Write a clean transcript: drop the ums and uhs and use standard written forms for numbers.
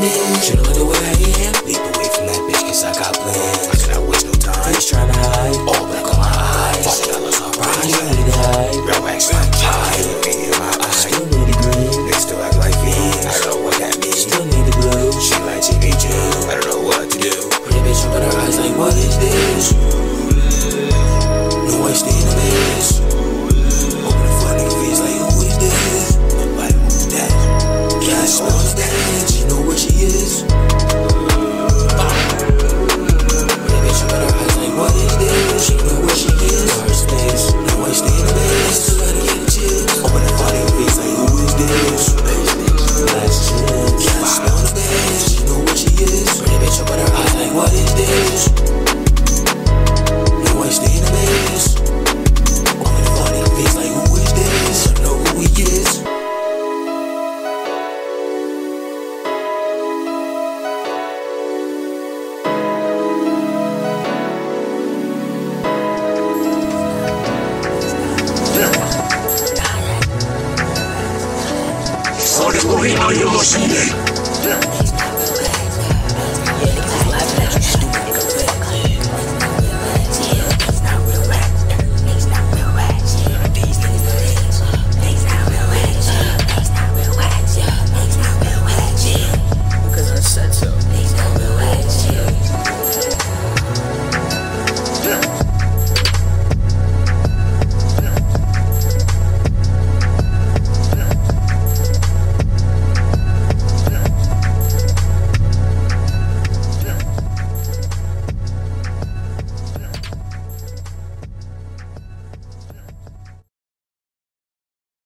bitch. You know the way I am. Leap away from that bitch, cause I got plans. I cannot waste no time. Bitch tryna hide. All black on my eyes. Fuck it, I lost my pride. You ready to hide? Real wax like pie. You look me in my eyes. I still need the green. They still act like me. I don't know what that means. Still need the blue. She like TV June. I don't know what to do. Pretty bitch open her eyes like, what is this? No wasting in this. He's